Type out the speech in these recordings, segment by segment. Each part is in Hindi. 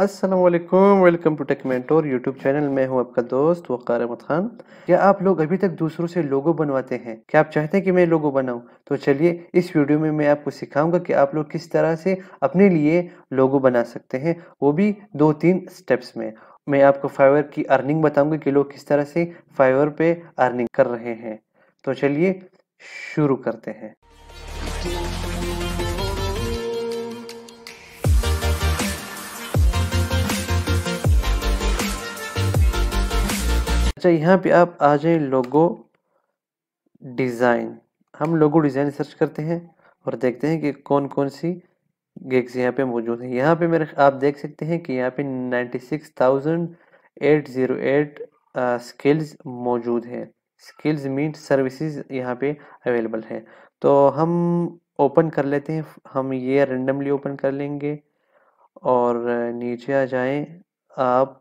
अस्सलाम वालेकुम, welcome to tech mentor YouTube channel. मैं हूं आपका दोस्त वक़ार अहमद खान। क्या आप लोग अभी तक दूसरों से लोगो बनवाते हैं? क्या आप चाहते हैं कि मैं लोगो बनाऊं? तो चलिए, इस वीडियो में मैं आपको सिखाऊंगा कि आप लोग किस तरह से अपने लिए लोगो बना सकते हैं, वो भी 2-3 स्टेप्स में। मैं आपको फाइवर की अर्निंग बताऊँगा कि लोग किस तरह से फाइवर पे अर्निंग कर रहे हैं। तो चलिए शुरू करते हैं। अच्छा, यहाँ पे आप आ जाए लोगो डिज़ाइन। हम लोगो डिज़ाइन सर्च करते हैं और देखते हैं कि कौन कौन सी गिग्स यहाँ पे मौजूद हैं। यहाँ पे मेरे आप देख सकते हैं कि यहाँ पे 96,808 स्किल्स मौजूद है। स्किल्स मीट सर्विसेज यहाँ पे अवेलेबल है। तो हम ओपन कर लेते हैं, हम ये रेंडमली ओपन कर लेंगे और नीचे आ जाएं। आप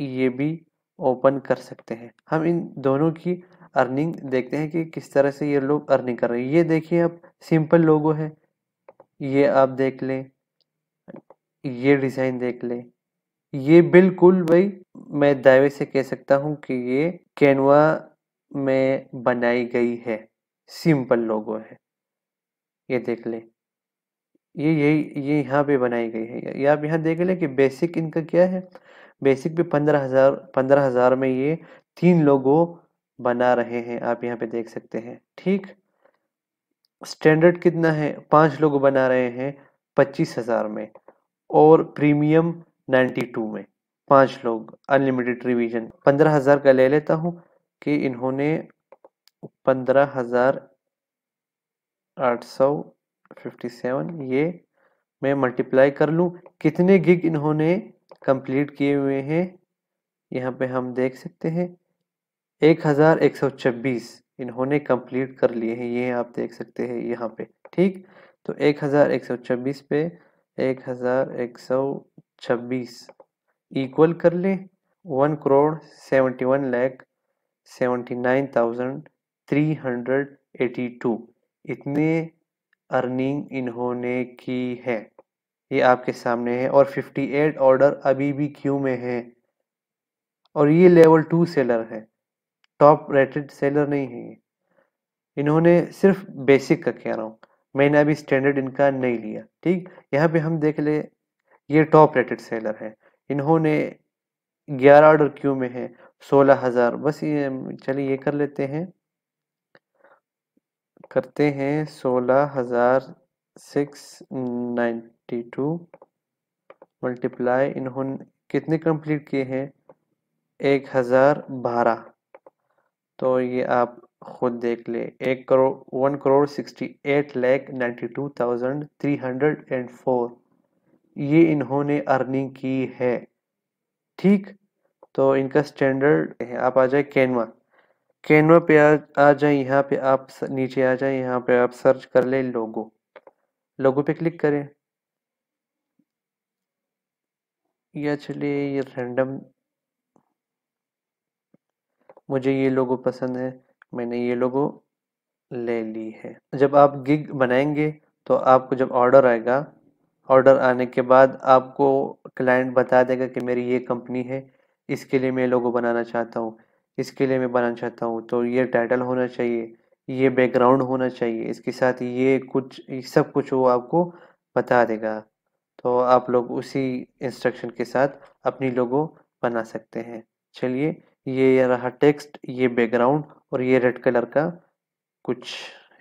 ये भी ओपन कर सकते हैं। हम इन दोनों की अर्निंग देखते हैं कि किस तरह से ये लोग अर्निंग कर रहे हैं। ये देखिए, आप सिंपल लोगो है, ये आप देख लें, ये डिज़ाइन देख लें। ये बिल्कुल भाई मैं दावे से कह सकता हूँ कि ये कैनवा में बनाई गई है। सिंपल लोगो है, ये देख लें, ये यहाँ पे बनाई गई है। ये आप यहाँ देख लें कि बेसिक इनका क्या है। बेसिक पे 15,000 में ये 3 लोगो बना रहे हैं, आप यहाँ पे देख सकते हैं। ठीक, स्टैंडर्ड कितना है? 5 लोगो बना रहे हैं 25,000 में, और प्रीमियम 92 में 5 लोग अनलिमिटेड रिवीजन। 15,000 का ले लेता हूँ कि इन्होंने 15,857 ये मैं मल्टीप्लाई कर लूँ कितने गिग इन्होंने कंप्लीट किए हुए हैं। यहाँ पे हम देख सकते हैं 1,126 इन्होंने कंप्लीट कर लिए हैं। ये आप देख सकते हैं यहाँ पे। ठीक, तो 1,126 पे 1,126 इक्वल कर ले 1,71,79,382 इतने अर्निंग इन्होंने की है। ये आपके सामने है। और 58 ऑर्डर अभी भी क्यू में है, और ये लेवल 2 सेलर है, टॉप रेटेड सेलर नहीं है। इन्होंने सिर्फ बेसिक का कह रहा हूँ, मैंने अभी स्टैंडर्ड इनका नहीं लिया। ठीक, यहाँ पे हम देख ले, ये टॉप रेटेड सेलर है। इन्होंने 11 ऑर्डर क्यू में है, 16,000 बस। ये चलिए ये कर लेते हैं, करते हैं 16,692 मल्टीप्लाई। इन्होंने कितने कंप्लीट किए हैं? 1,012। तो ये आप खुद देख ले 1,68,92,304 ये इन्होंने अर्निंग की है। ठीक, तो इनका स्टैंडर्ड है। आप आ जाए कैनवा, कैनवा पे आ जाए। यहाँ पे आप नीचे आ जाए, यहाँ पे आप सर्च कर ले लोगो। लोगो पे क्लिक करें या चलिए ये रैंडम, मुझे ये लोगो पसंद है, मैंने ये लोगो ले ली है। जब आप गिग बनाएंगे तो आपको जब ऑर्डर आएगा, ऑर्डर आने के बाद आपको क्लाइंट बता देगा कि मेरी ये कंपनी है, इसके लिए मैं लोगो बनाना चाहता हूँ, इसके लिए मैं बनाना चाहता हूँ। तो ये टाइटल होना चाहिए, ये बैकग्राउंड होना चाहिए, इसके साथ ये कुछ सब कुछ वो आपको बता देगा। तो आप लोग उसी इंस्ट्रक्शन के साथ अपनी लोगो बना सकते हैं। चलिए, ये रहा टेक्स्ट, ये बैकग्राउंड, और ये रेड कलर का कुछ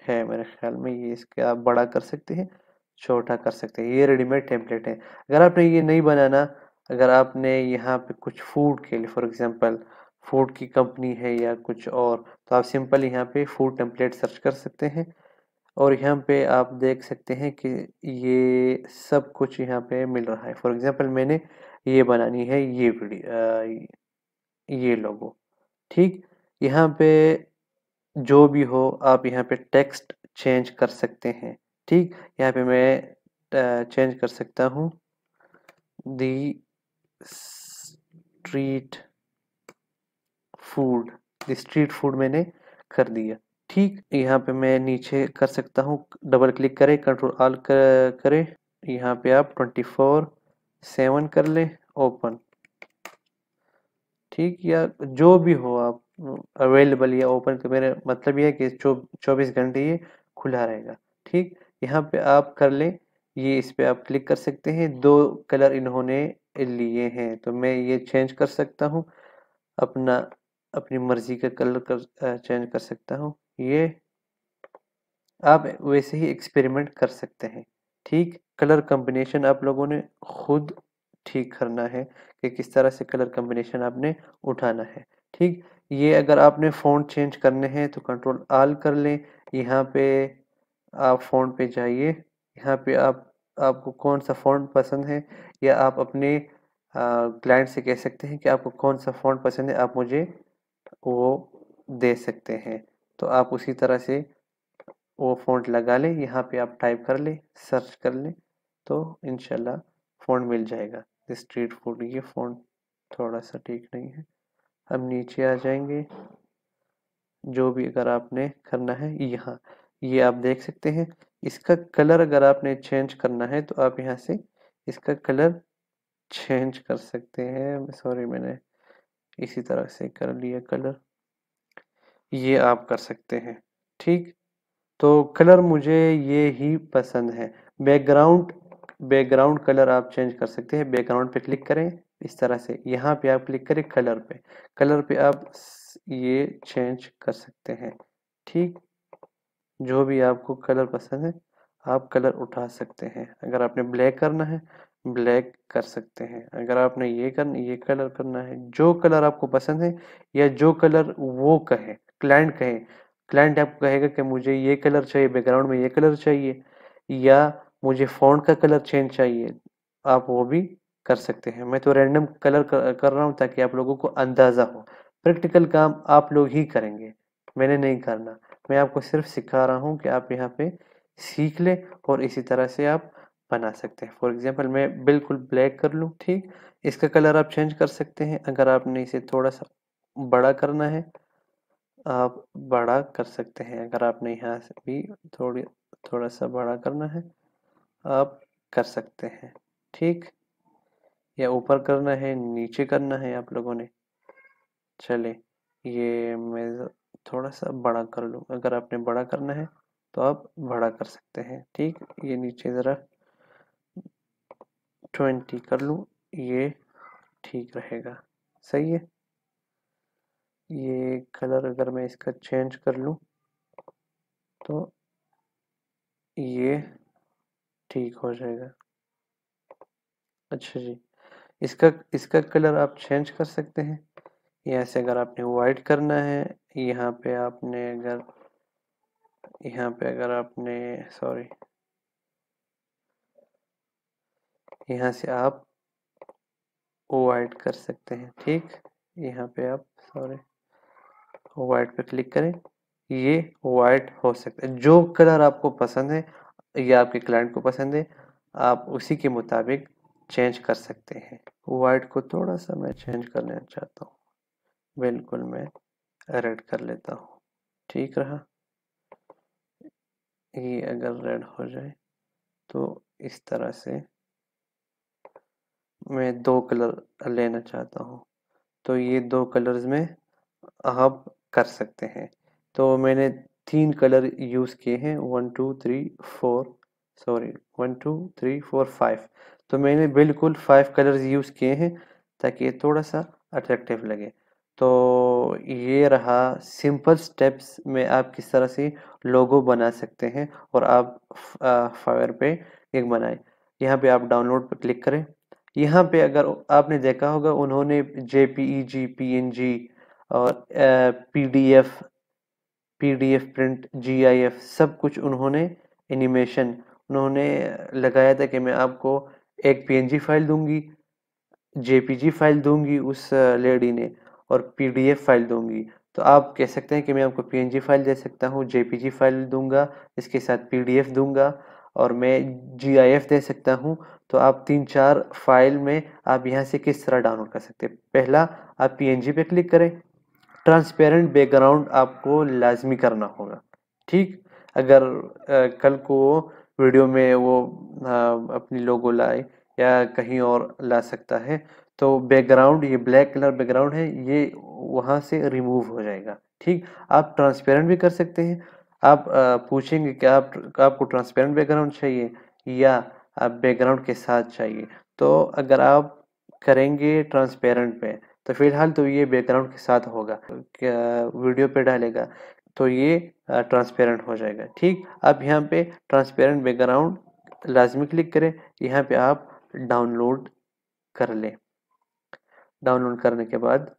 है मेरे ख्याल में। ये इसका आप बड़ा कर सकते हैं, छोटा कर सकते हैं। ये रेडीमेड टेम्पलेट है। अगर आपने ये नहीं बनाना, अगर आपने यहाँ पे कुछ फूड के लिए, फॉर एग्ज़ाम्पल फूड की कंपनी है या कुछ और, तो आप सिंपल यहाँ पे फूड टेम्पलेट सर्च कर सकते हैं। और यहाँ पे आप देख सकते हैं कि ये सब कुछ यहाँ पे मिल रहा है। फॉर एग्जांपल मैंने ये बनानी है, ये वीडियो, ये लोगो। ठीक, यहाँ पे जो भी हो आप यहाँ पे टेक्स्ट चेंज कर सकते हैं। ठीक, यहाँ पे मैं चेंज कर सकता हूँ the street food, street food मैंने कर दिया। ठीक, यहाँ पे मैं नीचे कर सकता हूँ, डबल क्लिक करें, कंट्रोल आल करें। यहाँ पे आप 24 7 कर ले ओपन। ठीक, या जो भी हो आप अवेलेबल या ओपन, तो मेरा मतलब यह है कि 24 घंटे ये खुला रहेगा। ठीक, यहाँ पे आप कर ले, ये इस पे आप क्लिक कर सकते हैं। दो कलर इन्होंने लिए हैं तो मैं ये चेंज कर सकता हूँ, अपना अपनी मर्जी का कलर चेंज कर सकता हूँ। ये आप वैसे ही एक्सपेरिमेंट कर सकते हैं। ठीक, कलर कॉम्बिनेशन आप लोगों ने खुद ठीक करना है कि किस तरह से कलर कॉम्बिनेशन आपने उठाना है। ठीक, ये अगर आपने फ़ॉन्ट चेंज करने हैं तो कंट्रोल आल कर लें, यहाँ पे आप फ़ॉन्ट पे जाइए, यहाँ पे आप आपको कौन सा फ़ॉन्ट पसंद है, या आप अपने क्लाइंट से कह सकते हैं कि आपको कौन सा फ़ॉन्ट पसंद है, आप मुझे वो दे सकते हैं। तो आप उसी तरह से वो फ़ॉन्ट लगा लें, यहाँ पे आप टाइप कर लें, सर्च कर लें, तो इंशाल्लाह फ़ॉन्ट मिल जाएगा। स्ट्रीट फूड, ये फ़ॉन्ट थोड़ा सा ठीक नहीं है, हम नीचे आ जाएंगे। जो भी अगर आपने करना है, यहाँ ये आप देख सकते हैं, इसका कलर अगर आपने चेंज करना है तो आप यहाँ से इसका कलर चेंज कर सकते हैं। सॉरी, मैंने इसी तरह से कर लिया कलर, ये आप कर सकते हैं। ठीक, तो कलर मुझे ये ही पसंद है। बैकग्राउंड कलर आप चेंज कर सकते हैं। बैकग्राउंड पे क्लिक करें, इस तरह से यहाँ पे आप क्लिक करें, कलर पे आप ये चेंज कर सकते हैं। ठीक, जो भी आपको कलर पसंद है आप कलर उठा सकते हैं। अगर आपने ब्लैक करना है ब्लैक कर सकते हैं, अगर आपने ये कलर करना है, जो कलर आपको पसंद है, या जो कलर वो कहे, क्लाइंट आपको कहेगा कि मुझे ये कलर चाहिए, बैकग्राउंड में ये कलर चाहिए, या मुझे फ़ॉन्ट का कलर चेंज चाहिए, आप वो भी कर सकते हैं। मैं तो रैंडम कलर कर रहा हूँ ताकि आप लोगों को अंदाज़ा हो, प्रैक्टिकल काम आप लोग ही करेंगे, मैंने नहीं करना। मैं आपको सिर्फ सिखा रहा हूँ कि आप यहाँ पे सीख लें और इसी तरह से आप बना सकते हैं। फॉर एग्जांपल मैं बिल्कुल ब्लैक कर लूँ। ठीक, इसका कलर आप चेंज कर सकते हैं। अगर आपने इसे थोड़ा सा बड़ा करना है आप बड़ा कर सकते हैं, अगर आपने यहाँ से भी थोड़ा सा बड़ा करना है आप कर सकते हैं। ठीक, या ऊपर करना है नीचे करना है आप लोगों ने। चले, ये मैं थोड़ा सा बड़ा कर लूँ, अगर आपने बड़ा करना है तो आप बड़ा कर सकते हैं। ठीक, ये नीचे ज़रा 20 कर लूँ, ये ठीक रहेगा, सही है। ये कलर अगर मैं इसका चेंज कर लूँ तो ये ठीक हो जाएगा। अच्छा जी, इसका कलर आप चेंज कर सकते हैं। यहाँ से अगर आपने वाइट करना है, यहाँ से आप वाइट कर सकते हैं। ठीक, यहाँ पे आप वाइट पे क्लिक करें, ये वाइट हो सकता है। जो कलर आपको पसंद है या आपके क्लाइंट को पसंद है आप उसी के मुताबिक चेंज कर सकते हैं। वाइट को थोड़ा सा मैं चेंज करना चाहता हूँ, बिल्कुल मैं रेड कर लेता हूँ। ठीक रहा, ये अगर रेड हो जाए तो इस तरह से मैं 2 कलर लेना चाहता हूँ, तो ये 2 कलर्स में आप कर सकते हैं। तो मैंने 3 कलर यूज़ किए हैं, 1 2 3 4 5। तो मैंने बिल्कुल 5 कलर्स यूज़ किए हैं ताकि ये थोड़ा सा अट्रैक्टिव लगे। तो ये रहा सिंपल स्टेप्स में आप किस तरह से लोगो बना सकते हैं और आप फाइवर पे एक बनाएं। यहाँ पे आप डाउनलोड पर क्लिक करें। यहाँ पे अगर आपने देखा होगा उन्होंने JPEG, PNG और PDF प्रिंट, GIF सब कुछ उन्होंने एनिमेशन उन्होंने लगाया था कि मैं आपको एक PNG फाइल दूंगी, JPG फाइल दूंगी उस लेडी ने, और PDF फाइल दूंगी। तो आप कह सकते हैं कि मैं आपको PNG फाइल दे सकता हूँ, JPG फाइल दूंगा, इसके साथ PDF दूंगा और मैं GIF दे सकता हूँ। तो आप 3-4 फाइल में आप यहाँ से किस तरह डाउनलोड कर सकते हैं। पहला आप PNG पे क्लिक करें। ट्रांसपेरेंट बैकग्राउंड आपको लाजमी करना होगा। ठीक, अगर कल को वीडियो में वो अपनी लोगो लाए या कहीं और ला सकता है। तो बैकग्राउंड, ये ब्लैक कलर बैकग्राउंड है, ये वहाँ से रिमूव हो जाएगा। ठीक, आप ट्रांसपेरेंट भी कर सकते हैं। आप पूछेंगे कि आपको ट्रांसपेरेंट बैकग्राउंड चाहिए या आप बैकग्राउंड के साथ चाहिए। तो अगर आप करेंगे ट्रांसपेरेंट पे, तो फिलहाल तो ये बैकग्राउंड के साथ होगा, वीडियो पे डालेगा तो ये ट्रांसपेरेंट हो जाएगा। ठीक, आप यहाँ पे ट्रांसपेरेंट बैकग्राउंड लाजमी क्लिक करें, यहाँ पे आप डाउनलोड कर लें। डाउनलोड करने के बाद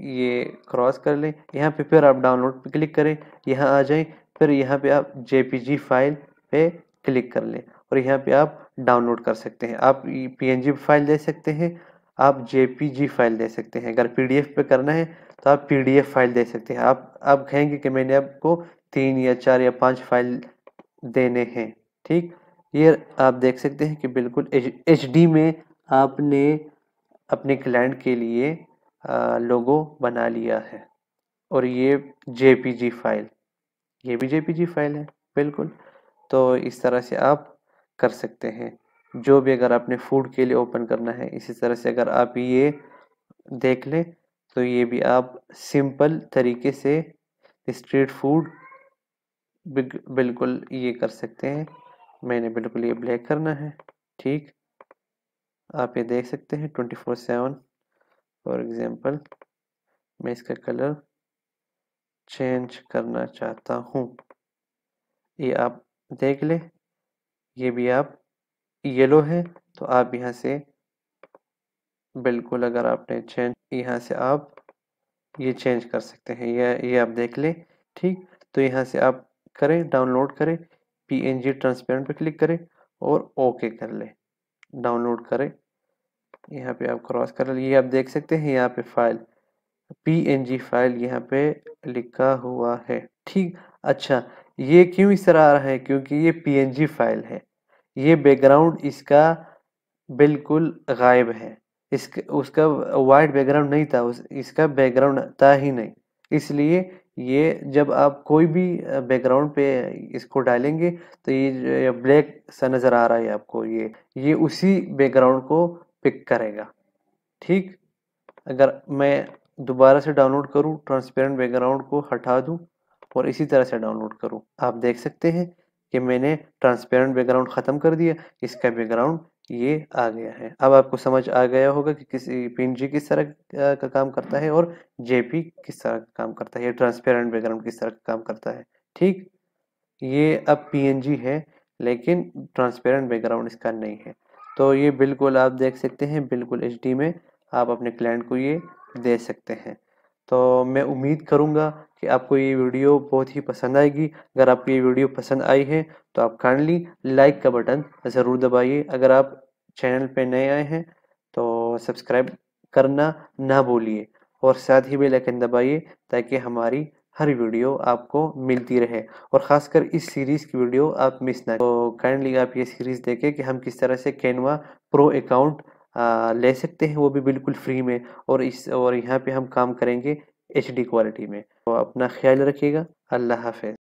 ये क्रॉस कर लें, यहाँ पे फिर आप डाउनलोड पे क्लिक करें, यहाँ आ जाएं, फिर यहाँ पे आप जेपीजी फाइल पे क्लिक कर लें और यहाँ पे आप डाउनलोड कर सकते हैं। आप पीएनजी फाइल दे सकते हैं, आप जेपीजी फाइल दे सकते हैं। अगर पीडीएफ पे करना है तो आप पीडीएफ फाइल दे सकते हैं। आप कहेंगे कि मैंने आपको 3 या 4 या 5 फाइल देने हैं। ठीक, ये आप देख सकते हैं कि बिल्कुल एचडी में आपने अपने क्लाइंट के लिए लोगो बना लिया है। और ये जेपीजी फाइल, ये भी जेपीजी फाइल है बिल्कुल। तो इस तरह से आप कर सकते हैं। जो भी अगर आपने फूड के लिए ओपन करना है, इसी तरह से अगर आप ये देख लें तो ये भी आप सिंपल तरीके से स्ट्रीट फूड बिल्कुल ये कर सकते हैं। मैंने बिल्कुल ये ब्लैक करना है। ठीक, आप ये देख सकते हैं 24/7 फॉर एग्जांपल। मैं इसका कलर चेंज करना चाहता हूँ, ये आप देख ले। ये भी आप येलो है तो आप यहाँ से बिल्कुल अगर आपने चेंज, यहाँ से आप ये चेंज कर सकते हैं। ये आप देख ले। ठीक, तो यहाँ से आप करें, डाउनलोड करें, पीएनजी ट्रांसपेरेंट पे क्लिक करें और ओके कर ले, डाउनलोड करें। यहाँ पे आप क्रॉस कर ले, ये आप देख सकते हैं यहाँ पे फाइल पीएनजी फाइल यहाँ पे लिखा हुआ है। ठीक, अच्छा ये क्यों इस तरह आ रहा है? क्योंकि ये पीएनजी फाइल है, ये बैकग्राउंड इसका बिल्कुल गायब है। उसका वाइट बैकग्राउंड नहीं था, इसका बैकग्राउंड था ही नहीं। इसलिए ये जब आप कोई भी बैकग्राउंड पे इसको डालेंगे तो ये ब्लैक सा नज़र आ रहा है आपको, ये उसी बैकग्राउंड को पिक करेगा। ठीक, अगर मैं दोबारा से डाउनलोड करूँ, ट्रांसपेरेंट बैकग्राउंड को हटा दूँ और इसी तरह से डाउनलोड करूं, आप देख सकते हैं कि मैंने ट्रांसपेरेंट बैकग्राउंड ख़त्म कर दिया, इसका बैकग्राउंड ये आ गया है। अब आपको समझ आ गया होगा कि किसी पीएनजी किस तरह का काम करता है और जेपी किस तरह का काम करता है, ट्रांसपेरेंट बैकग्राउंड किस तरह का काम करता है। ठीक, ये अब पीएनजी है लेकिन ट्रांसपेरेंट बैकग्राउंड इसका नहीं है। तो ये बिल्कुल आप देख सकते हैं, बिल्कुल एचडी में आप अपने क्लाइंट को ये दे सकते हैं। तो मैं उम्मीद करूँगा कि आपको ये वीडियो बहुत ही पसंद आएगी। अगर आपको ये वीडियो पसंद आई है तो आप काइंडली लाइक का बटन ज़रूर दबाइए। अगर आप चैनल पे नए आए हैं तो सब्सक्राइब करना ना भूलिए और साथ ही बेल आइकन दबाइए ताकि हमारी हर वीडियो आपको मिलती रहे और ख़ासकर इस सीरीज़ की वीडियो आप मिस ना। तो काइंडली आप ये सीरीज़ देखें कि हम किस तरह से कैनवा प्रो अकाउंट ले सकते हैं, वो भी बिल्कुल फ्री में। और यहाँ पे हम काम करेंगे एचडी क्वालिटी में। तो अपना ख्याल रखिएगा। अल्लाह हाफ़िज़।